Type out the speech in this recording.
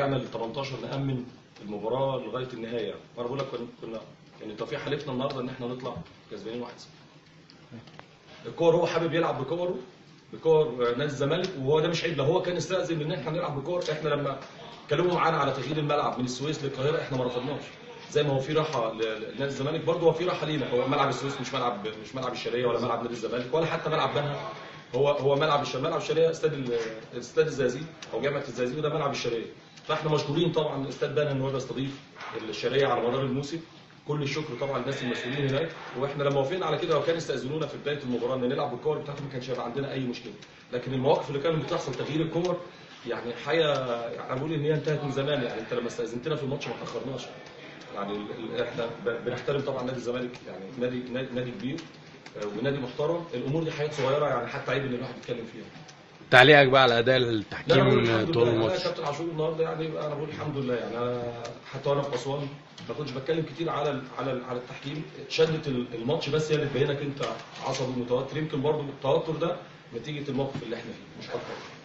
رجعنا لل 18 نأمن المباراه لغايه النهايه. وانا بقول لك كنا يعني توفيق حالتنا النهارده ان احنا نطلع كسبانين 1-0. الكور هو حابب يلعب بكوره، بكور نادي الزمالك، وهو ده مش عيب. لو هو كان استأذن ان احنا نلعب بكور، احنا لما كلموا معانا على تغيير الملعب من السويس للقاهره احنا ما رفضناش. زي ما هو في راحه لنادي الزمالك برضه هو في راحه لينا. هو ملعب السويس مش ملعب الشرقيه ولا ملعب نادي الزمالك ولا حتى ملعب بنها. هو ملعب الشرقيه استاد الزقازيق او جامعه الزقازيق، وده ملعب الشرقيه. فاحنا مشكورين طبعا استاد بنها ان هو بيستضيف الشرقيه على مدار الموسم. كل الشكر طبعا للناس المسؤولين هناك، واحنا لما وافقنا على كده لو كان استاذنونا في بدايه المباراه ان نلعب بالكور بتاعتهم ما كانش هيبقى عندنا اي مشكله، لكن المواقف اللي كانت بتحصل تغيير الكور يعني حقيقه يعني بقول ان هي انتهت من زمان. يعني انت لما استاذنتنا في الماتش ما تاخرناش. يعني احنا بنحترم طبعا نادي الزمالك، يعني نادي كبير ونادي محترم، الامور دي حاجات صغيره يعني حتى عيب ان الواحد يتكلم فيها. تعليقك بقى على اداء التحكيم طول الماتش؟ كابتن عاشور النهارده يعني انا بقول الحمد لله. يعني انا حتى وانا في اسوان ما كنتش بتكلم كتير على التحكيم. اتشدت الماتش بس هي اللي تبينك انت عصبي ومتوتر، يمكن برضه التوتر ده نتيجه الموقف اللي احنا فيه مش اكتر.